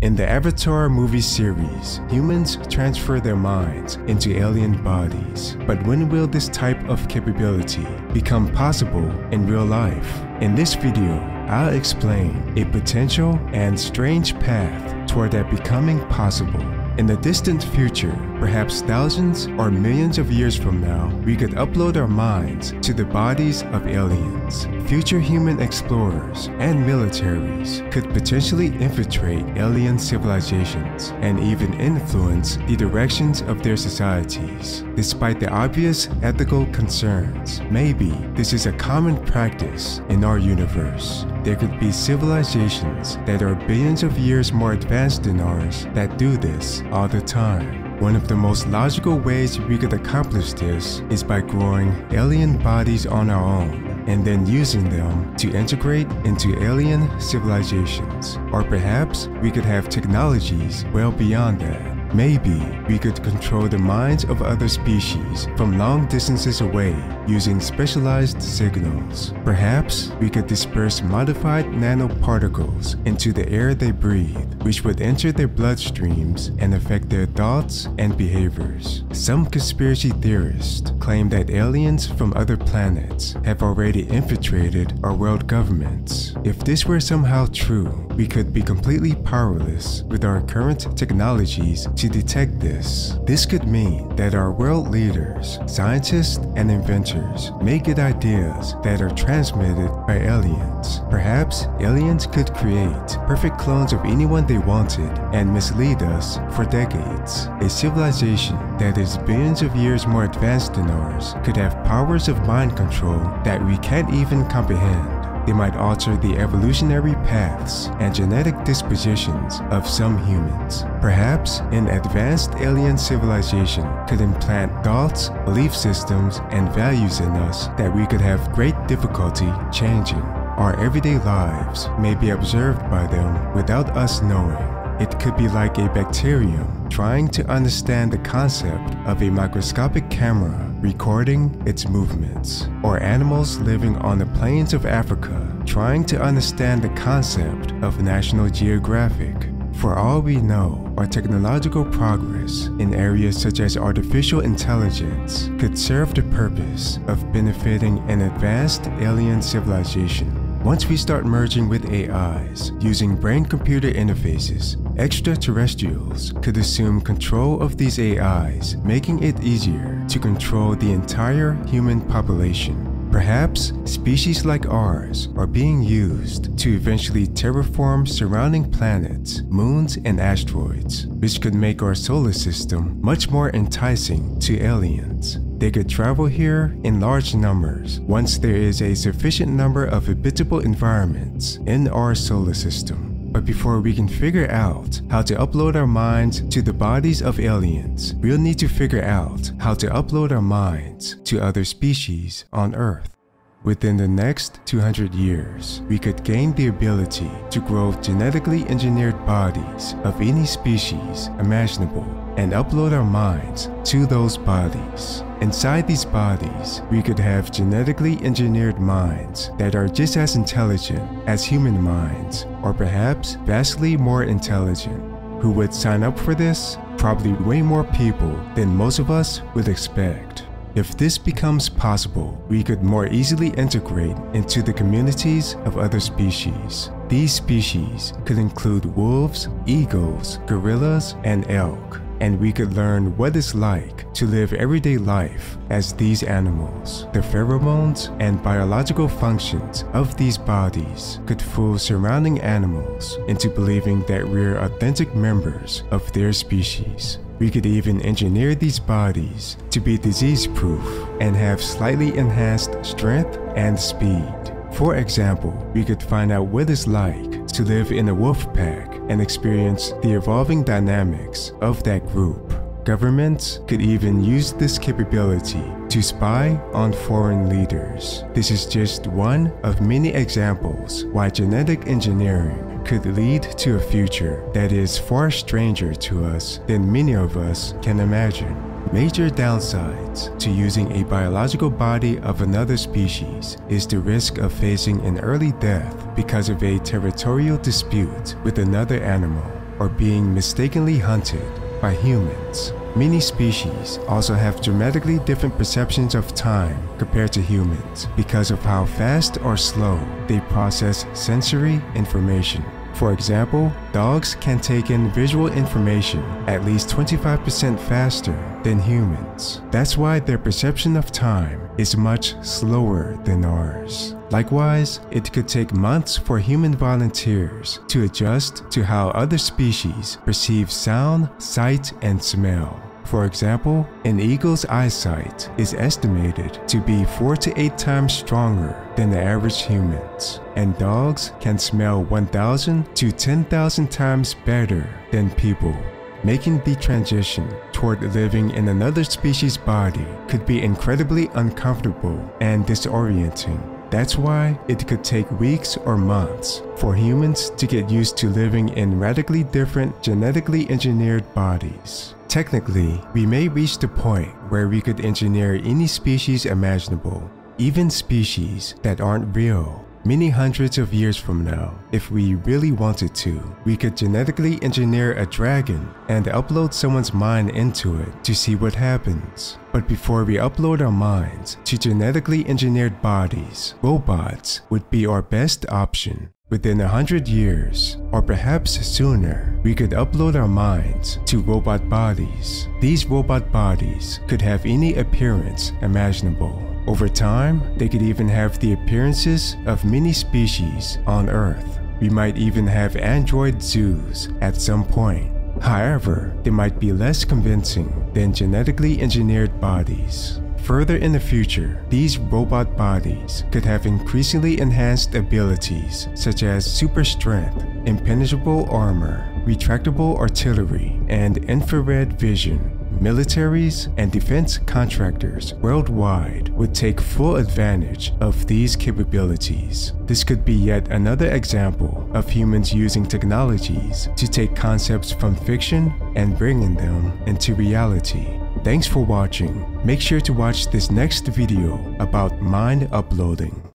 In the Avatar movie series, humans transfer their minds into alien bodies. But when will this type of capability become possible in real life? In this video, I'll explain a potential and strange path toward that becoming possible. In the distant future, perhaps thousands or millions of years from now, we could upload our minds to the bodies of aliens. Future human explorers and militaries could potentially infiltrate alien civilizations and even influence the directions of their societies. Despite the obvious ethical concerns, maybe this is a common practice in our universe. There could be civilizations that are billions of years more advanced than ours that do this all the time. One of the most logical ways we could accomplish this is by growing alien bodies on our own and then using them to integrate into alien civilizations. Or perhaps we could have technologies well beyond that. Maybe we could control the minds of other species from long distances away using specialized signals. Perhaps we could disperse modified nanoparticles into the air they breathe, which would enter their bloodstreams and affect their thoughts and behaviors. Some conspiracy theorists claim that aliens from other planets have already infiltrated our world governments. If this were somehow true, we could be completely powerless with our current technologies to detect this. This could mean that our world leaders, scientists, and inventors may get ideas that are transmitted by aliens. Perhaps aliens could create perfect clones of anyone they wanted and mislead us for decades. A civilization that is billions of years more advanced than ours could have powers of mind control that we can't even comprehend. They might alter the evolutionary paths and genetic dispositions of some humans. Perhaps an advanced alien civilization could implant thoughts, belief systems, and values in us that we could have great difficulty changing. Our everyday lives may be observed by them without us knowing. It could be like a bacterium trying to understand the concept of a microscopic camera recording its movements, or animals living on the plains of Africa trying to understand the concept of National Geographic. For all we know, our technological progress in areas such as artificial intelligence could serve the purpose of benefiting an advanced alien civilization. Once we start merging with AIs, using brain-computer interfaces, extraterrestrials could assume control of these AIs, making it easier to control the entire human population. Perhaps species like ours are being used to eventually terraform surrounding planets, moons, and asteroids, which could make our solar system much more enticing to aliens. They could travel here in large numbers once there is a sufficient number of habitable environments in our solar system. But before we can figure out how to upload our minds to the bodies of aliens, we'll need to figure out how to upload our minds to other species on Earth. Within the next 200 years, we could gain the ability to grow genetically engineered bodies of any species imaginable and upload our minds to those bodies. Inside these bodies, we could have genetically engineered minds that are just as intelligent as human minds, or perhaps vastly more intelligent. Who would sign up for this? Probably way more people than most of us would expect. If this becomes possible, we could more easily integrate into the communities of other species. These species could include wolves, eagles, gorillas, and elk. And we could learn what it's like to live everyday life as these animals. The pheromones and biological functions of these bodies could fool surrounding animals into believing that we're authentic members of their species. We could even engineer these bodies to be disease-proof and have slightly enhanced strength and speed. For example, we could find out what it's like to live in a wolf pack and experience the evolving dynamics of that group. Governments could even use this capability to spy on foreign leaders. This is just one of many examples why genetic engineering could lead to a future that is far stranger to us than many of us can imagine. Major downsides to using a biological body of another species is the risk of facing an early death because of a territorial dispute with another animal. are being mistakenly hunted by humans. Many species also have dramatically different perceptions of time compared to humans because of how fast or slow they process sensory information. For example, dogs can take in visual information at least 25% faster than humans. That's why their perception of time is much slower than ours. Likewise, it could take months for human volunteers to adjust to how other species perceive sound, sight, and smell. For example, an eagle's eyesight is estimated to be 4 to 8 times stronger than the average humans, and dogs can smell 1,000 to 10,000 times better than people. Making the transition toward living in another species' body could be incredibly uncomfortable and disorienting. That's why it could take weeks or months for humans to get used to living in radically different genetically engineered bodies. Technically, we may reach the point where we could engineer any species imaginable, even species that aren't real. Many hundreds of years from now, if we really wanted to, we could genetically engineer a dragon and upload someone's mind into it to see what happens. But before we upload our minds to genetically engineered bodies, robots would be our best option. Within 100 years, or perhaps sooner, we could upload our minds to robot bodies. These robot bodies could have any appearance imaginable. Over time, they could even have the appearances of many species on Earth. We might even have android zoos at some point. However, they might be less convincing than genetically engineered bodies. Further in the future, these robot bodies could have increasingly enhanced abilities such as super strength, impenetrable armor, retractable artillery, and infrared vision. Militaries and defense contractors worldwide would take full advantage of these capabilities. This could be yet another example of humans using technologies to take concepts from fiction and bringing them into reality. Thanks for watching. Make sure to watch this next video about mind uploading.